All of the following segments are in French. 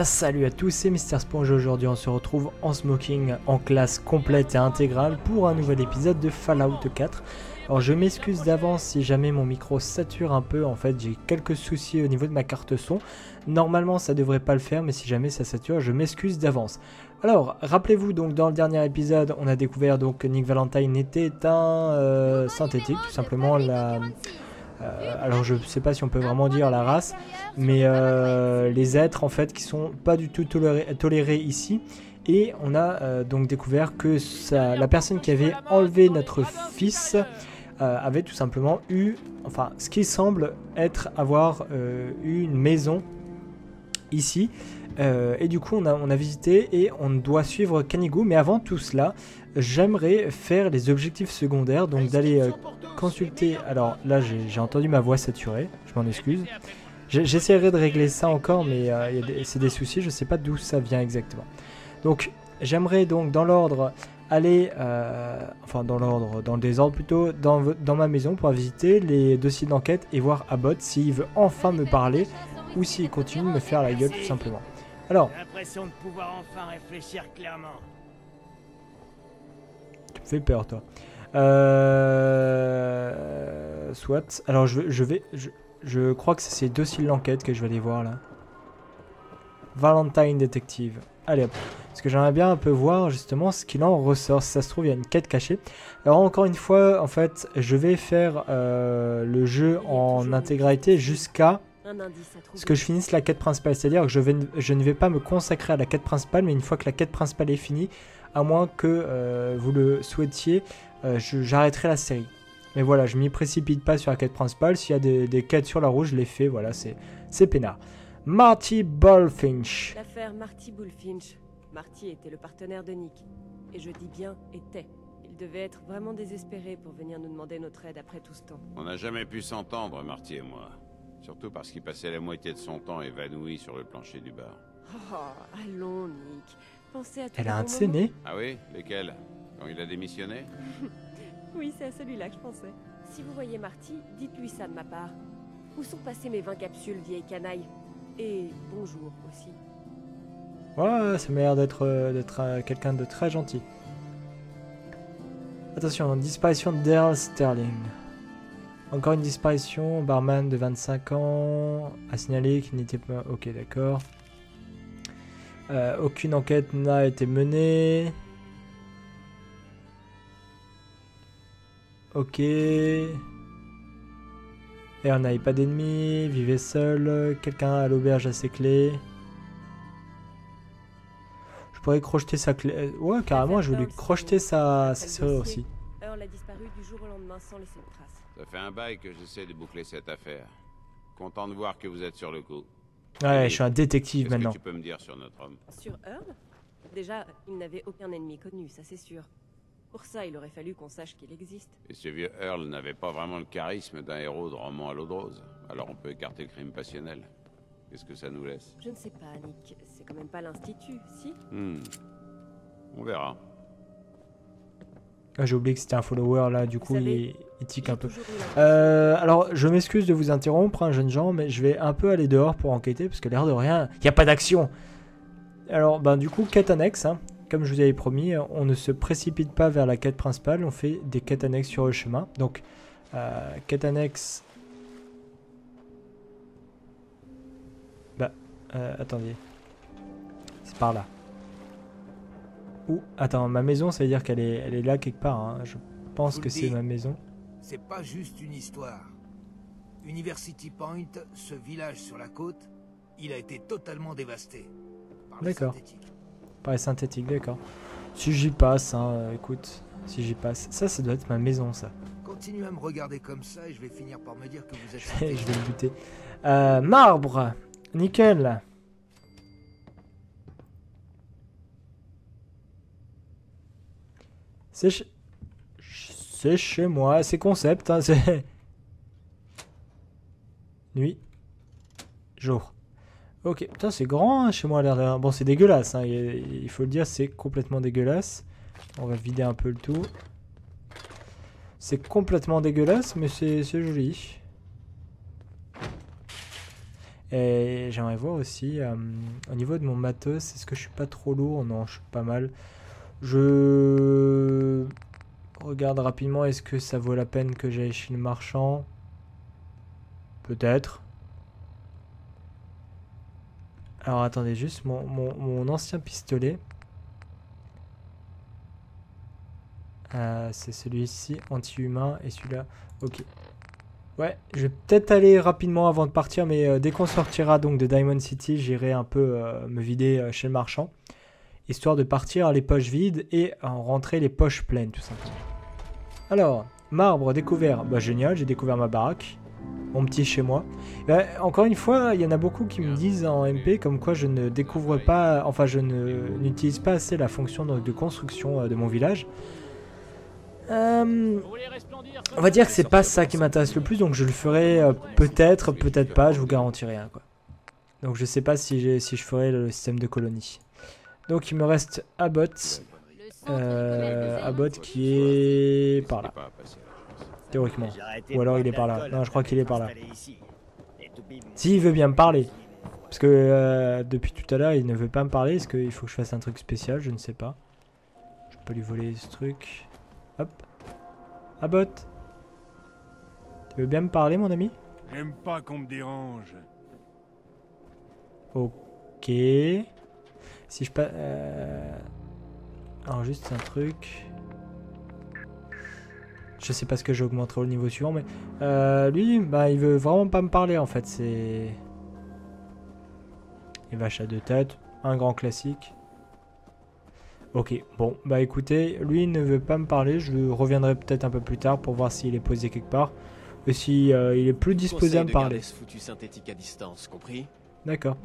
Bien salut à tous, c'est Mister Sponge. Aujourd'hui on se retrouve en smoking en classe complète et intégrale pour un nouvel épisode de Fallout 4. Alors je m'excuse d'avance si jamais mon micro sature un peu, en fait j'ai quelques soucis au niveau de ma carte son. Normalement ça devrait pas le faire mais si jamais ça sature je m'excuse d'avance. Alors rappelez-vous, donc dans le dernier épisode on a découvert donc Nick Valentine était un synthétique, tout simplement la... alors je sais pas si on peut vraiment dire la race, mais les êtres en fait qui sont pas du tout tolérés ici. Et on a donc découvert que la personne qui avait enlevé notre fils avait tout simplement eu, enfin ce qui semble être avoir eu une maison ici. Et du coup on a visité et on doit suivre Kanigou, mais avant tout cela j'aimerais faire les objectifs secondaires, donc d'aller consulter. Alors là j'ai entendu ma voix saturée, je m'en excuse, j'essaierai de régler ça encore, mais c'est des soucis, je sais pas d'où ça vient exactement. Donc j'aimerais donc dans l'ordre aller, enfin dans l'ordre, dans le désordre plutôt, dans ma maison pour visiter les dossiers d'enquête et voir Abbott s'il veut enfin me parler ou s'il continue de me faire la gueule tout simplement. Alors, l'impression de pouvoir enfin réfléchir clairement. Tu me fais peur, toi. Soit. Alors, je crois que c'est ces dossiers de l'enquête que je vais aller voir là. Valentine détective. Allez hop. Parce que j'aimerais bien un peu voir justement ce qu'il en ressort. Si ça se trouve, il y a une quête cachée. Alors encore une fois, en fait, je vais faire le jeu en intégralité jusqu'à ce que je finisse la quête principale, c'est-à-dire que je ne vais pas me consacrer à la quête principale, mais une fois que la quête principale est finie, à moins que vous le souhaitiez, j'arrêterai la série. Mais voilà, je m'y précipite pas sur la quête principale, s'il y a des quêtes sur la route, je les fais, voilà, c'est peinard. Marty Bullfinch. L'affaire Marty Bullfinch. Marty était le partenaire de Nick, et je dis bien était. Il devait être vraiment désespéré pour venir nous demander notre aide après tout ce temps. On n'a jamais pu s'entendre, Marty et moi. Surtout parce qu'il passait la moitié de son temps évanoui sur le plancher du bar. Oh, allons, Nick. Pensez à tout. Elle a un de ses nez. Ah oui, lesquels? Quand il a démissionné? Oui, c'est à celui-là que je pensais. Si vous voyez Marty, dites-lui ça de ma part. Où sont passées mes 20 capsules, vieille canaille? Et bonjour aussi. Ouais, ça m'a l'air d'être quelqu'un de très gentil. Attention, disparition d'Earl Sterling. Encore une disparition, barman de 25 ans, a signalé qu'il n'était pas... Ok, d'accord. Aucune enquête n'a été menée. Ok. Et on n'avait pas d'ennemis, vivait seul, quelqu'un à l'auberge a ses clés. Je pourrais crocheter sa clé... Ouais, carrément, je voulais crocheter sa serrure aussi. Earl a disparu du jour au lendemain sans laisser de traces. Ça fait un bail que j'essaie de boucler cette affaire. Content de voir que vous êtes sur le coup. Ouais, je suis un détective maintenant. Qu'est-ce que tu peux me dire sur notre homme? Sur Earl? Déjà, il n'avait aucun ennemi connu, ça c'est sûr. Pour ça, il aurait fallu qu'on sache qu'il existe. Et ce vieux Earl n'avait pas vraiment le charisme d'un héros de roman à l'eau de rose. Alors on peut écarter le crime passionnel. Qu'est-ce que ça nous laisse? Je ne sais pas, Nick. C'est quand même pas l'Institut, si? On verra. Ah, j'ai oublié que c'était un follower là, du coup il tique un peu. Alors je m'excuse de vous interrompre, hein, jeunes gens, mais je vais un peu aller dehors pour enquêter, parce que l'air de rien, il n'y a pas d'action. Alors ben du coup, quête annexe, hein, comme je vous avais promis, on ne se précipite pas vers la quête principale, on fait des quêtes annexes sur le chemin. Donc quête annexe... Bah, attendez, c'est par là. Ouh, attends, ma maison, ça veut dire qu'elle est, elle est là quelque part, hein. Je pense que c'est ma maison. C'est pas juste une histoire. University Point, ce village sur la côte, il a été totalement dévasté. D'accord. Par les synthétiques, d'accord. Si j'y passe, hein, écoute, si j'y passe. Ça doit être ma maison, ça. Continue à me regarder comme ça et je vais finir par me dire que vous êtes... Je vais le buter. Marbre! Nickel! C'est chez moi, c'est concept, hein, c'est... Nuit. Jour. Ok, putain c'est grand, hein, chez moi, l'air de... Bon, c'est dégueulasse, hein, il faut le dire, c'est complètement dégueulasse. On va vider un peu le tout. C'est complètement dégueulasse, mais c'est joli. Et j'aimerais voir aussi, au niveau de mon matos, est-ce que je suis pas trop lourd? Non, je suis pas mal. Je regarde rapidement, est-ce que ça vaut la peine que j'aille chez le marchand? Peut-être. Alors attendez, juste mon ancien pistolet. C'est celui-ci, anti-humain, et celui-là, ok. Ouais, je vais peut-être aller rapidement avant de partir, mais dès qu'on sortira donc de Diamond City, j'irai un peu me vider chez le marchand, histoire de partir les poches vides et en rentrer les poches pleines, tout simplement. Alors, marbre découvert, bah génial, j'ai découvert ma baraque. Mon petit chez moi. Bah, encore une fois, il y en a beaucoup qui me disent en MP comme quoi je ne découvre pas, enfin je n'utilise pas assez la fonction de construction de mon village. On va dire que c'est pas ça qui m'intéresse le plus, donc je le ferai peut-être, peut-être pas, je vous garantis rien quoi. Donc je sais pas si je ferai le système de colonie. Donc il me reste Abbott, qui est par là. Théoriquement. Ou alors il est par là. Non, je crois qu'il est par là. S'il veut bien me parler. Parce que depuis tout à l'heure, il ne veut pas me parler. Est-ce qu'il faut que je fasse un truc spécial? Je ne sais pas. Je peux lui voler ce truc. Hop. Abbott. Tu veux bien me parler, mon ami? J'aime pas qu'on me dérange. Ok. Si je passe... Alors juste un truc... Je sais pas ce que j'augmenterai au niveau suivant, mais lui, bah, il veut vraiment pas me parler en fait. C'est les vaches à deux têtes, un grand classique. Ok, bon, bah écoutez, lui il ne veut pas me parler. Je reviendrai peut-être un peu plus tard pour voir s'il est posé quelque part et si il est plus disposé à me parler. D'accord.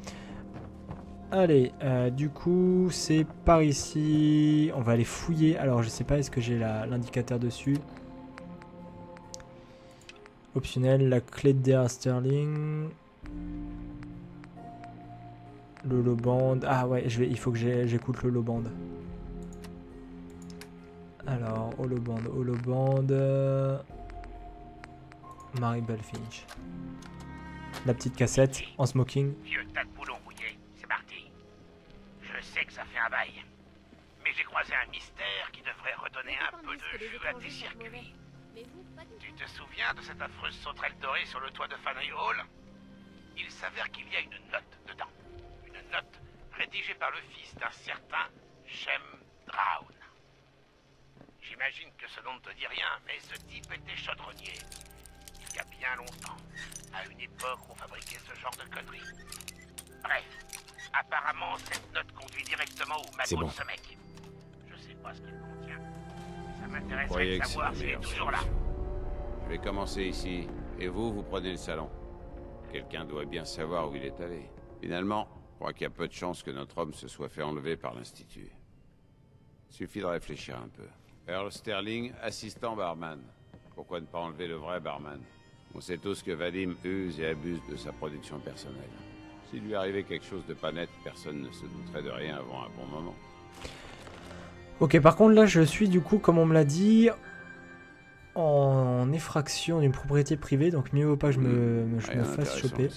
Allez, du coup, c'est par ici. On va aller fouiller. Alors, je sais pas, est-ce que j'ai l'indicateur dessus? Optionnel, la clé de Earl Sterling. Le loband. Ah ouais, il faut que j'écoute le loband. Alors, holoband. Marty Bullfinch. La petite cassette en smoking. Vieux tas de boulons mouillés, c'est parti. Je sais que ça fait un bail. Mais j'ai croisé un mystère qui devrait redonner un peu de jus à tes circuits. Tu te souviens de cette affreuse sauterelle dorée sur le toit de Faneuil Hall? Il s'avère qu'il y a une note dedans. Une note rédigée par le fils d'un certain Shem Drown. J'imagine que ce nom ne te dit rien, mais ce type était chaudronnier. Il y a bien longtemps, à une époque où on fabriquait ce genre de conneries. Bref, apparemment cette note conduit directement au magot de ce mec. Je sais pas ce qu'il contient. Ça m'intéresserait de savoir s'il est toujours là. Je vais commencer ici, et vous prenez le salon. Quelqu'un doit bien savoir où il est allé. Finalement, je crois qu'il y a peu de chances que notre homme se soit fait enlever par l'Institut. Suffit de réfléchir un peu. Earl Sterling, assistant barman. Pourquoi ne pas enlever le vrai barman? On sait tous que Vadim use et abuse de sa production personnelle. S'il lui arrivait quelque chose de pas net, personne ne se douterait de rien avant un bon moment. Ok, par contre là je suis du coup, comme on me l'a dit... en effraction d'une propriété privée, donc mieux vaut pas que je me fasse choper.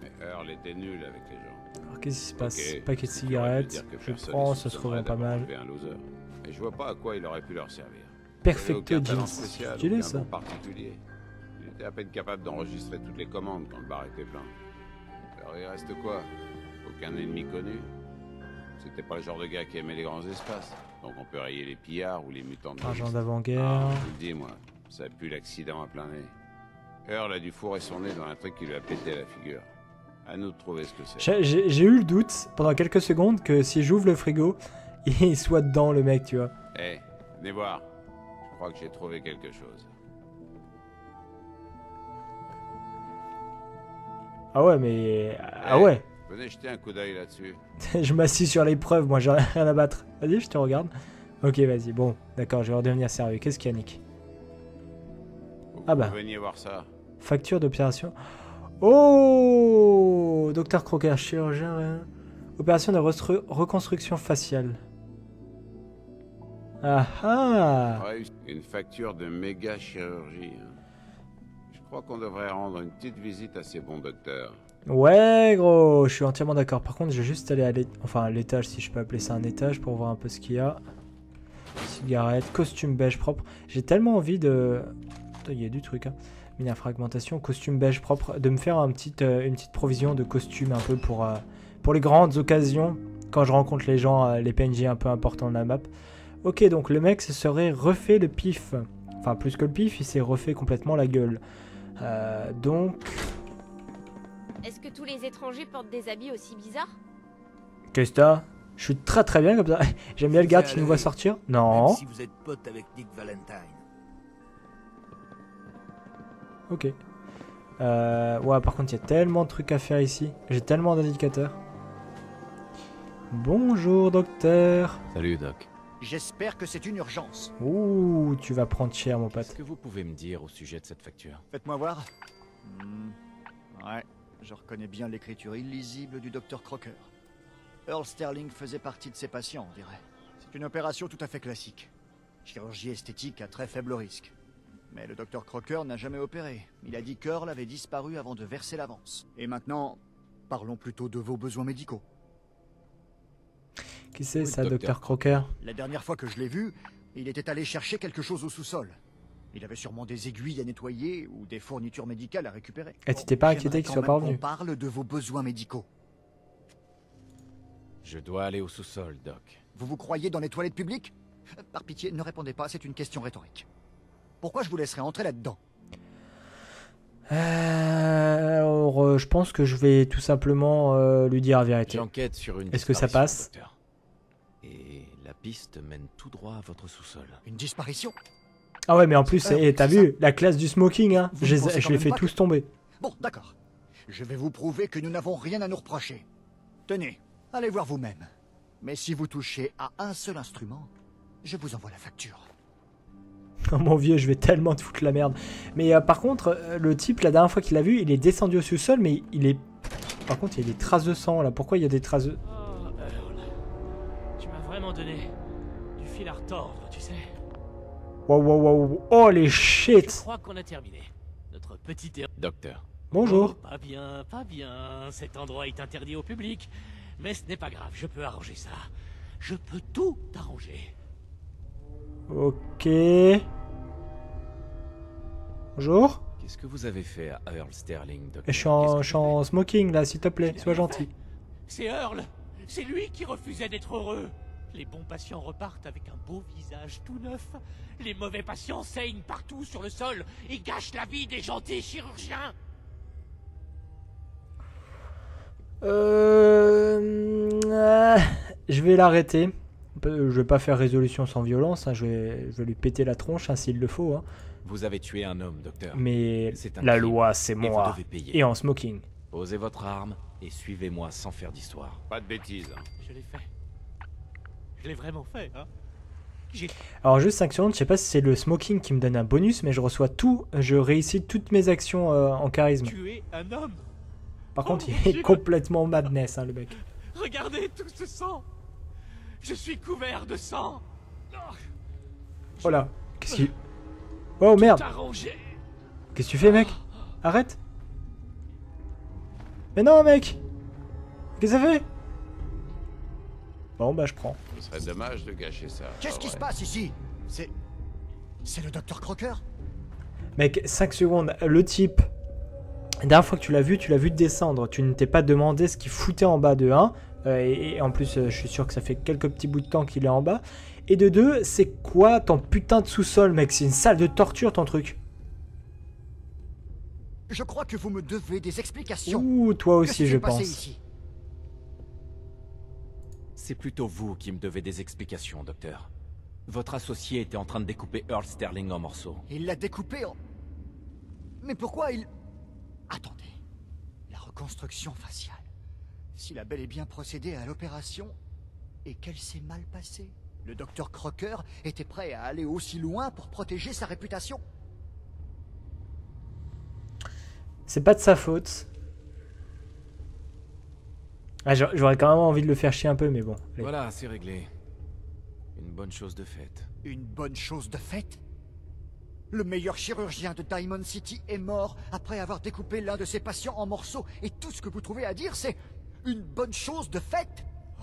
Mais Earl était nul avec les gens. Alors qu'est-ce qui se passe? Paquet de cigarettes, je prends, ça se trouve pas mal. Et je vois pas à quoi il aurait pu leur servir. Perfecto Jeans, c'est stylé ça. Il était à peine capable d'enregistrer toutes les commandes quand le bar était plein. Alors il reste quoi? Aucun ennemi connu. C'était pas le genre de gars qui aimait les grands espaces. Donc on peut rayer les pillards ou les mutants de l'argent d'avant-guerre. Je vous dis moi, ça pue l'accident à plein nez. Earl a dû fourrer son nez dans un truc qui lui a pété la figure. À nous de trouver ce que c'est. J'ai eu le doute pendant quelques secondes que si j'ouvre le frigo, il soit dedans le mec, tu vois. Eh, venez voir. Je crois que j'ai trouvé quelque chose. Ah ouais, mais... Ah ouais. Venez jeter un coup d'œil là-dessus. Je m'assis sur l'épreuve, moi j'ai rien à battre. Vas-y, je te regarde. Ok, vas-y, bon, d'accord, je vais redevenir sérieux. Qu'est-ce qu'il y a, Nick? Ah bah. Venez voir ça. Facture d'opération. Oh, Docteur Crocker, chirurgien. Opération de reconstruction faciale. Ah ah. Une facture de méga chirurgie. Je crois qu'on devrait rendre une petite visite à ces bons docteurs. Ouais gros, je suis entièrement d'accord. Par contre, je vais juste aller à l'étage, enfin, si je peux appeler ça un étage, pour voir un peu ce qu'il y a. Cigarette, costume beige propre. J'ai tellement envie de... Putain, il y a du truc, hein. Mine à fragmentation, costume beige propre. De me faire un petit, une petite provision de costume un peu pour les grandes occasions. Quand je rencontre les gens, les PNJ un peu importants de la map. Ok, donc le mec se serait refait le pif. Enfin, plus que le pif, il s'est refait complètement la gueule. Donc... Est-ce que tous les étrangers portent des habits aussi bizarres? Qu'est-ce que t'as? Je suis très très bien comme ça. J'aime bien le gars qui nous voit sortir. Non. Si vous êtes pote avec Nick Valentine. Ok. Ouais, par contre, il y a tellement de trucs à faire ici. J'ai tellement d'indicateurs. Bonjour, docteur. Salut, doc. J'espère que c'est une urgence. Ouh, tu vas prendre cher, mon pote. Qu'est-ce que vous pouvez me dire au sujet de cette facture? Faites-moi voir. Ouais, je reconnais bien l'écriture illisible du docteur Crocker. Earl Sterling faisait partie de ses patients, on dirait. C'est une opération tout à fait classique. Chirurgie esthétique à très faible risque. Mais le docteur Crocker n'a jamais opéré. Il a dit qu'Earl avait disparu avant de verser l'avance. Et maintenant, parlons plutôt de vos besoins médicaux. Qui c'est oui, ça, docteur Crocker? La dernière fois que je l'ai vu, il était allé chercher quelque chose au sous-sol. Il avait sûrement des aiguilles à nettoyer ou des fournitures médicales à récupérer. Et tu t'es pas inquiété qu'il soit pas revenu? On parle de vos besoins médicaux. Je dois aller au sous-sol, Doc. Vous vous croyez dans les toilettes publiques? Par pitié, ne répondez pas, c'est une question rhétorique. Pourquoi je vous laisserai entrer là-dedans? Alors, je pense que je vais tout simplement lui dire la vérité. J'enquête sur une... Est-ce que ça passe, docteur? Et la piste mène tout droit à votre sous-sol. Une disparition? Ah ouais, mais en plus, t'as vu, la classe du smoking, hein? Je les fais tous tomber. Bon, d'accord. Je vais vous prouver que nous n'avons rien à nous reprocher. Tenez. Allez voir vous-même. Mais si vous touchez à un seul instrument, je vous envoie la facture. Oh mon vieux, je vais tellement te foutre la merde. Mais par contre, le type, la dernière fois qu'il l'a vu, il est descendu au sous-sol, mais il est... Par contre, il y a des traces de sang, là. Pourquoi il y a des traces de... Oh, tu m'as vraiment donné du fil à retordre, tu sais. Wow, wow, wow. Oh, les shit. Je crois qu'on a terminé. Notre petite... Docteur. Bonjour. Oh, pas bien, pas bien. Cet endroit est interdit au public. Mais ce n'est pas grave, je peux arranger ça. Je peux tout arranger. Ok. Bonjour. Qu'est-ce que vous avez fait à Earl Sterling, docteur? Je suis en smoking là, s'il te plaît, sois gentil. C'est Earl. C'est lui qui refusait d'être heureux. Les bons patients repartent avec un beau visage tout neuf. Les mauvais patients saignent partout sur le sol et gâchent la vie des gentils chirurgiens. Je vais l'arrêter. Je vais pas faire résolution sans violence, hein. Je vais lui péter la tronche, hein, s'il le faut, hein. Vous avez tué un homme, docteur. Mais la loi, c'est moi. Vous devez payer. Et en smoking. Posez votre arme et suivez-moi sans faire d'histoire. Pas de bêtises. Je l'ai fait. Je l'ai vraiment fait, hein. Alors juste 5 secondes, je sais pas si c'est le smoking qui me donne un bonus, mais je reçois tout. Je réussis toutes mes actions en charisme. Tuer un homme. Par contre, il est complètement madness, hein, le mec. Regardez tout ce sang. Je suis couvert de sang. Oh là, qu'est-ce qu'il... Oh merde. Qu'est-ce que tu fais, mec? Arrête. Mais non, mec. Qu'est-ce que ça fait? Bon, bah je prends. Ce serait dommage de gâcher ça. Qu'est-ce qui se passe ici? C'est le docteur Crocker? Mec, 5 secondes, le type... La dernière fois que tu l'as vu descendre. Tu ne t'es pas demandé ce qu'il foutait en bas de 1. Et en plus, je suis sûr que ça fait quelques petits bouts de temps qu'il est en bas. Et de 2, c'est quoi ton putain de sous-sol, mec? C'est une salle de torture, ton truc. Je crois que vous me devez des explications. Ouh, toi aussi, je pense. C'est plutôt vous qui me devez des explications, docteur. Votre associé était en train de découper Earl Sterling en morceaux. Il l'a découpé en... Mais pourquoi il... Attendez, la reconstruction faciale. S'il a bel et bien procédé à l'opération et qu'elle s'est mal passée, le docteur Crocker était prêt à aller aussi loin pour protéger sa réputation. C'est pas de sa faute. Ah, j'aurais quand même envie de le faire chier un peu, mais bon. Allez. Voilà, c'est réglé. Une bonne chose de faite. Une bonne chose de faite? Le meilleur chirurgien de Diamond City est mort après avoir découpé l'un de ses patients en morceaux, et tout ce que vous trouvez à dire, c'est une bonne chose de faite. Oh.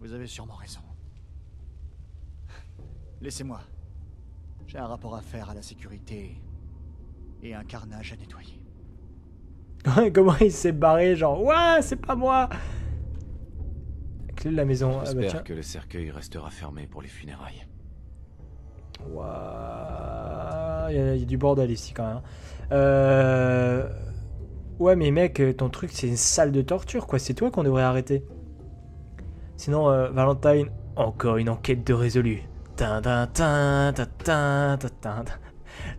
Vous avez sûrement raison. Laissez-moi. J'ai un rapport à faire à la sécurité et un carnage à nettoyer. Comment il s'est barré, genre, ouah, c'est pas moi. Clé de la maison. J'espère que le cercueil restera fermé pour les funérailles. Ouah, il y a du bordel ici quand même. Ouais, mais mec, ton truc c'est une salle de torture, quoi. C'est toi qu'on devrait arrêter. Sinon, Valentine, encore une enquête de résolue.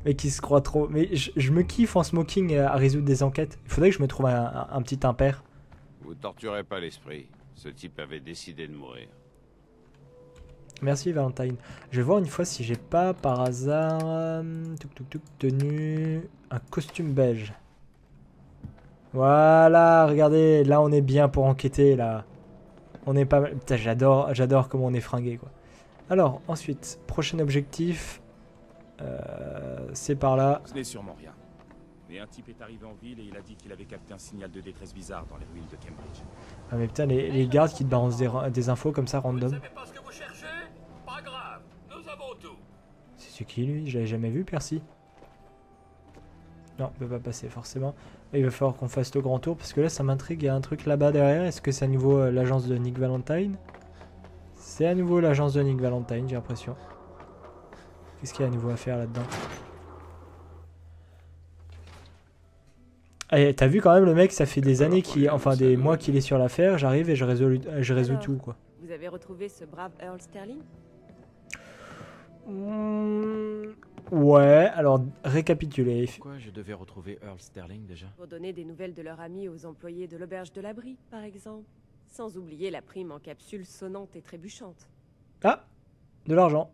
Mais qui se croit trop. Mais je me kiffe en smoking à résoudre des enquêtes. Il faudrait que je me trouve un petit impair. Vous torturez pas l'esprit. Ce type avait décidé de mourir. Merci Valentine. Je vais voir une fois si j'ai pas par hasard tenue un costume beige. Voilà, regardez, là on est bien pour enquêter là. On est pas mal. Putain, j'adore comment on est fringué quoi. Alors ensuite, prochain objectif. C'est par là. Ce n'est sûrement rien. Mais un type est arrivé en ville et il a dit qu'il avait capté un signal de détresse bizarre dans les ruines de Cambridge. Ah mais putain, les gardes qui te balancent des infos comme ça random. Vous savez pas ce que vous cherchez ? Pas grave, nous avons tout. C'est qui lui ? Je l'avais jamais vu, Percy. Non, on peut pas passer forcément. Il va falloir qu'on fasse le grand tour parce que là ça m'intrigue. Il y a un truc là-bas derrière. Est-ce que c'est à nouveau l'agence de Nick Valentine ? C'est à nouveau l'agence de Nick Valentine, j'ai l'impression. Qu'est-ce qu'il y a à nouveau à faire là-dedans? Et t'as vu quand même le mec, ça fait des années, des mois qu'il est sur l'affaire, j'arrive et je résous tout quoi. Vous avez retrouvé ce brave Earl Sterling? Ouais, alors récapituler. Pourquoi je devais retrouver Earl Sterling déjà? Pour donner des nouvelles de leur ami aux employés de l'auberge de l'Abri, par exemple. Sans oublier la prime en capsule sonnante et trébuchante. Ah, de l'argent.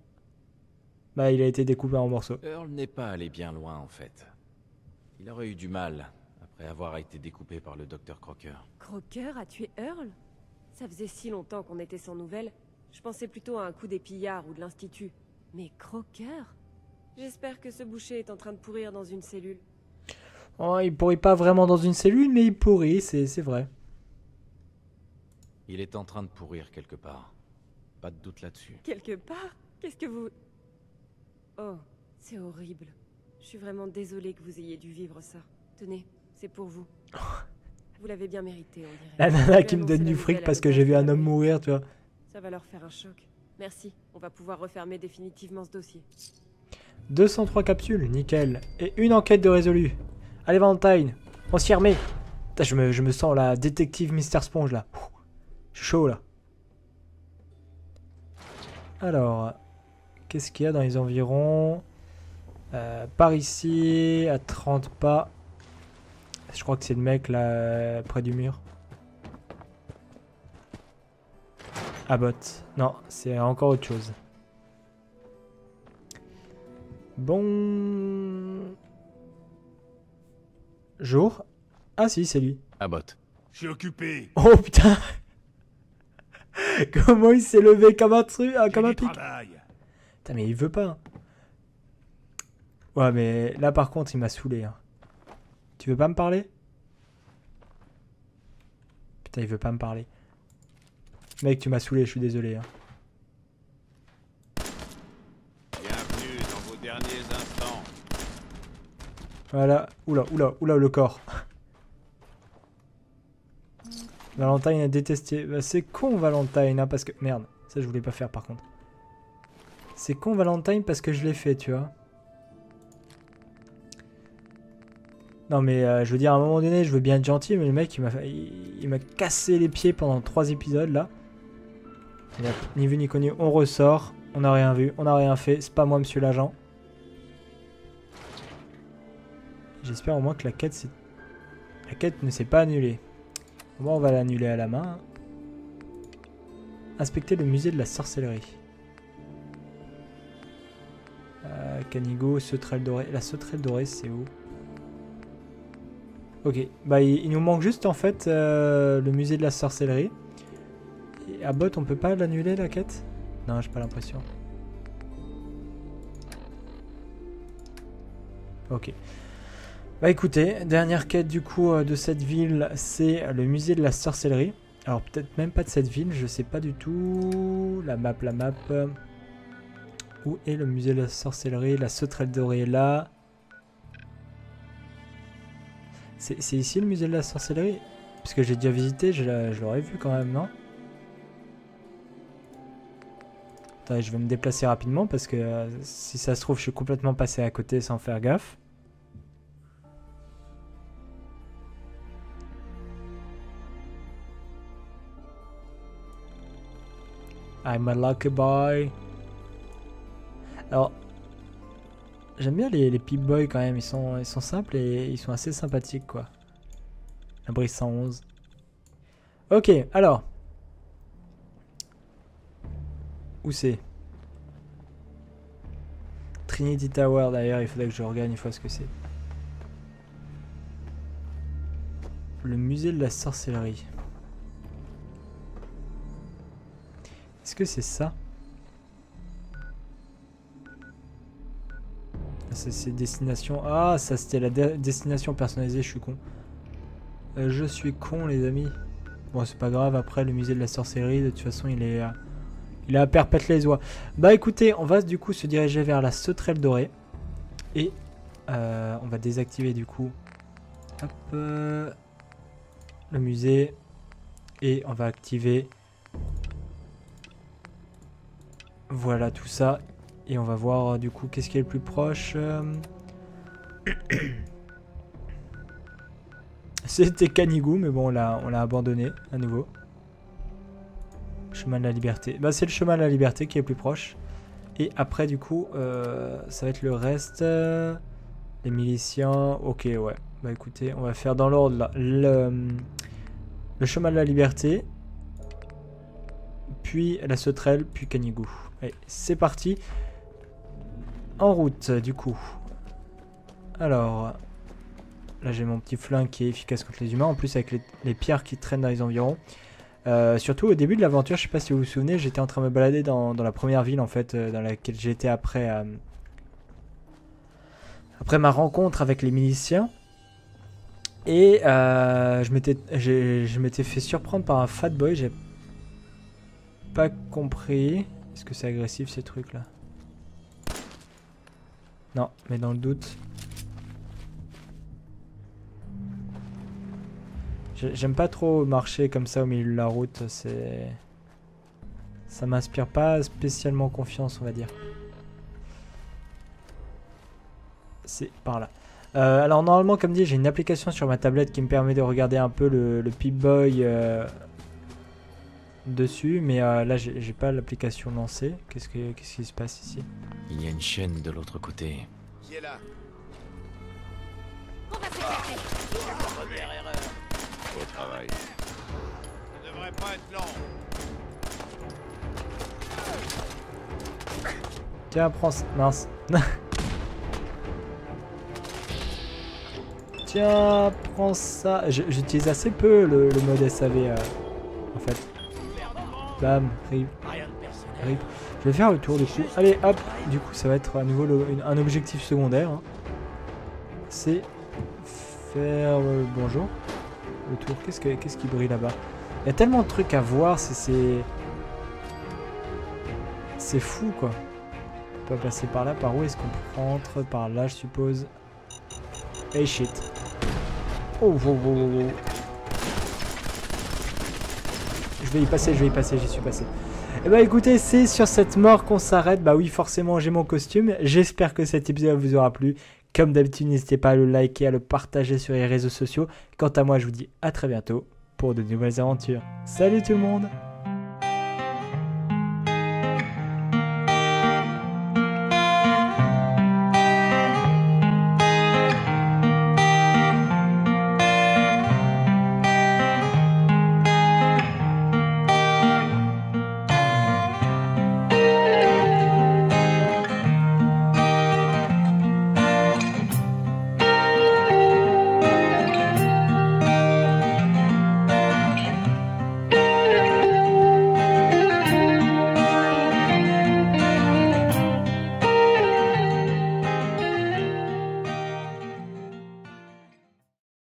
Bah, il a été découpé en morceaux. Earl n'est pas allé bien loin, en fait. Il aurait eu du mal, après avoir été découpé par le docteur Crocker. Crocker a tué Earl? Ça faisait si longtemps qu'on était sans nouvelles. Je pensais plutôt à un coup des pillards ou de l'Institut. Mais Crocker? J'espère que ce boucher est en train de pourrir dans une cellule. Oh, il pourrit pas vraiment dans une cellule, mais il pourrit, c'est vrai. Il est en train de pourrir quelque part. Pas de doute là-dessus. Quelque part? Qu'est-ce que vous... Oh, c'est horrible. Je suis vraiment désolée que vous ayez dû vivre ça. Tenez, c'est pour vous. Vous l'avez bien mérité, on dirait. La nana qui me donne du fric parce que j'ai vu un homme mourir, tu vois. Ça va leur faire un choc. Merci, on va pouvoir refermer définitivement ce dossier. 203 capsules, nickel. Et une enquête de résolue. Allez Valentine, on s'y remet. Putain, je me sens la détective Mister Sponge, là. Je suis chaud, là. Alors... Qu'est-ce qu'il y a dans les environs? Par ici, à 30 pas. Je crois que c'est le mec là, près du mur. Abbott. Non, c'est encore autre chose. Bon... Jour. Ah si, c'est lui. Abbott. Je suis occupé. Oh putain. Comment il s'est levé comme un truc, comme un pic. Putain mais il veut pas. Ouais mais là par contre il m'a saoulé. Tu veux pas me parler? Putain il veut pas me parler. Mec tu m'as saoulé, je suis désolé. Bienvenue dans vos derniers instants. Voilà. Oula le corps. Valentine a détesté. Bah, c'est con Valentine hein, parce que... Merde, ça je voulais pas faire par contre. C'est con Valentine parce que je l'ai fait, tu vois. Non mais je veux dire, à un moment donné, je veux bien être gentil, mais le mec, il m'a cassé les pieds pendant 3 épisodes, là. Il a ni vu ni connu. On ressort. On n'a rien vu. On n'a rien fait. C'est pas moi, monsieur l'agent. J'espère au moins que la quête ne s'est pas annulée. Bon, on va l'annuler à la main. Inspecter le musée de la sorcellerie. Kanigou, sauterelle dorée. La sauterelle dorée, c'est où? Ok, bah il nous manque juste en fait le musée de la sorcellerie. Et à bot, on peut pas l'annuler la quête? Non, j'ai pas l'impression. Ok. Bah écoutez, dernière quête du coup de cette ville, c'est le musée de la sorcellerie. Alors peut-être même pas de cette ville, je sais pas du tout. La map. Où est le musée de la sorcellerie? La sauterelle dorée est là. C'est ici le musée de la sorcellerie? Parce que j'ai déjà visité, je l'aurais vu quand même, non? Attends, je vais me déplacer rapidement parce que si ça se trouve, je suis complètement passé à côté sans faire gaffe. I'm a lucky boy. Alors, j'aime bien les Pip-Boy quand même, ils sont simples et ils sont assez sympathiques quoi. Abri 111. Ok, alors. Où c'est? Trinity Tower d'ailleurs, il faudrait que je regarde une fois ce que c'est. Le musée de la sorcellerie. Est-ce que c'est ça? C'est destination... Ah, ça c'était la destination personnalisée, je suis con. Je suis con, les amis. Bon, c'est pas grave, après, le musée de la sorcellerie, de toute façon, il est à perpète les oies. Bah écoutez, on va du coup se diriger vers la sauterelle dorée. Et on va désactiver du coup... Hop, le musée. Et on va activer... Voilà tout ça. Et on va voir du coup qu'est-ce qui est le plus proche. C'était Kanigou, mais bon, on l'a abandonné à nouveau. Chemin de la liberté. Bah, c'est le chemin de la liberté qui est le plus proche. Et après, du coup, ça va être le reste. Les miliciens. Ok, ouais. Bah écoutez, on va faire dans l'ordre là. Le chemin de la liberté. Puis la sauterelle, puis Kanigou. Allez, c'est parti. En route, du coup. Alors, là j'ai mon petit flingue qui est efficace contre les humains. En plus avec les pierres qui traînent dans les environs. Surtout au début de l'aventure, je sais pas si vous vous souvenez, j'étais en train de me balader dans la première ville en fait, dans laquelle j'étais après ma rencontre avec les miliciens. Et je m'étais fait surprendre par un fat boy, j'ai pas compris. Est-ce que c'est agressif ces trucs là? Non, mais dans le doute. J'aime pas trop marcher comme ça au milieu de la route, c'est... Ça m'inspire pas spécialement confiance, on va dire. C'est par là. Alors normalement, comme dit, j'ai une application sur ma tablette qui me permet de regarder un peu le Pip-Boy dessus, mais là j'ai pas l'application lancée. Qu'est-ce qui se passe ici? Il y a une chaîne de l'autre côté. Qui est là? On va s'écarter. Première erreur. Au travail. Ça devrait pas être long. Tiens, prends ça. Mince. Tiens, prends ça. J'utilise assez peu le mode SAV en fait. Bam, rip. Rip. Je vais faire le tour du coup. Allez, hop. Du coup, ça va être à nouveau un objectif secondaire. Hein. C'est faire le bonjour. Le tour. Qu'est-ce qui brille là-bas? Il y a tellement de trucs à voir. C'est fou, quoi. On peut passer par là. Par où est-ce qu'on rentre? Par là, je suppose. Hey, shit. Oh, oh, oh, oh. Je vais y passer, j'y suis passé. Et bah écoutez, c'est sur cette mort qu'on s'arrête. Bah oui, forcément, j'ai mon costume. J'espère que cet épisode vous aura plu. Comme d'habitude, n'hésitez pas à le liker, à le partager sur les réseaux sociaux. Quant à moi, je vous dis à très bientôt pour de nouvelles aventures. Salut tout le monde!